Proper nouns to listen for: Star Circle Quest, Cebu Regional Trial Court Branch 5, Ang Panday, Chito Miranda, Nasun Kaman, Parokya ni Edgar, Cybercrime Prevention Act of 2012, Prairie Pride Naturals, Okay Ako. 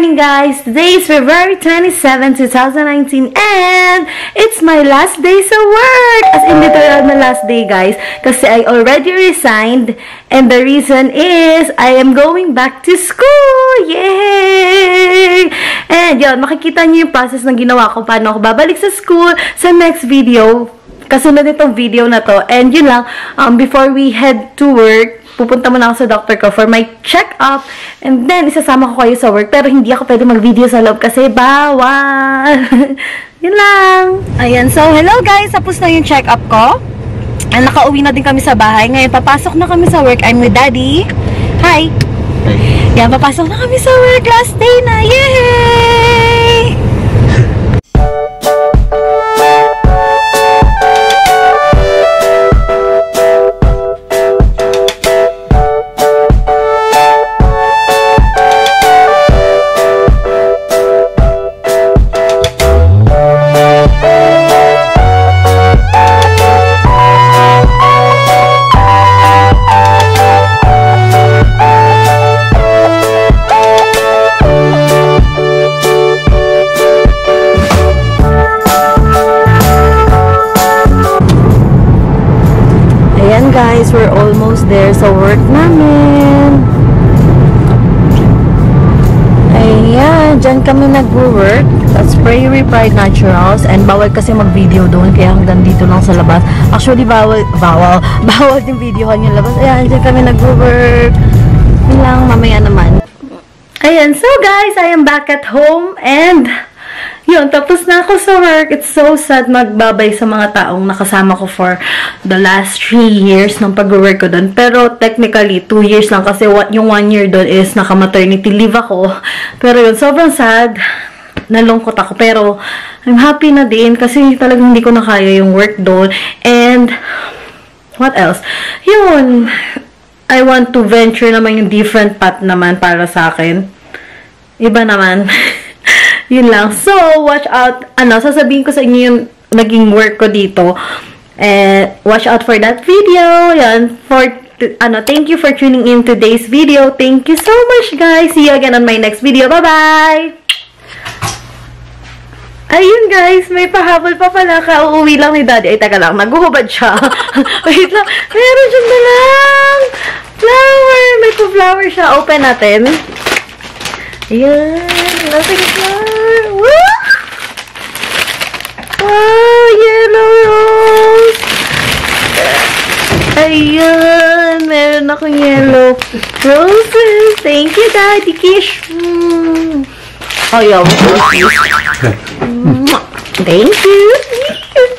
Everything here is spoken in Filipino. morning, guys. Today is February 27, 2019 and it's my last day sa work. As in literal na last day, guys, kasi I already resigned and the reason is I am going back to school. Yay! And yun, makikita niyo yung process ng ginawa ko paano ako babalik sa school sa next video, kasunod nitong video na to. And yun lang, before we head to work, pupunta muna ako sa doctor ko for my check-up. And then, isasama ko kayo sa work. Pero hindi ako pwede mag-video sa loob kasi bawal. Yun lang. Ayan. So, hello guys. Tapos na yung check-up ko. And nakauwi na din kami sa bahay. Ngayon, papasok na kami sa work. I'm with Daddy. Hi. Yan, papasok na kami sa work. Last day na. Yay! Guys, we're almost there sa work namin. Ayan, dyan kami nag-work. That's Prairie Pride Naturals. And bawal kasi mag-video doon, kaya hanggang dito lang sa labas. Actually, bawal yung videohan yung labas. Ayan, dyan kami nag-work. Ilang mamaya naman. Ayan, so guys, I am back at home and yun, tapos na ako sa work. It's so sad magbabay sa mga taong nakasama ko for the last 3 years ng pag-work ko doon. Pero technically, 2 years lang kasi yung 1 year doon is naka-maternity leave ako. Pero yun, sobrang sad. Nalungkot ako. Pero I'm happy na din kasi talagang hindi ko na kaya yung work doon. And what else? Yun, I want to venture naman yung different path naman para sa akin. Iba naman. Yun lang. So, watch out. Ano, sasabihin ko sa inyo yung naging work ko dito. And watch out for that video. Yan. For, ano, thank you for tuning in today's video. Thank you so much, guys. See you again on my next video. Bye-bye! Ayun, guys. May pahabol pa pala. Kauuwi lang ni Daddy. Ay, taga lang. Naghuhubad siya. Wait lang. Meron siya na lang. Flower. May pa-flower siya. Open natin. Ayan. Nasa gitna. Woo! Wow! Yellow rose! Ayan! Meron akong yellow roses! Thank you, Daddy Kish! Oh, yeah. Thank you!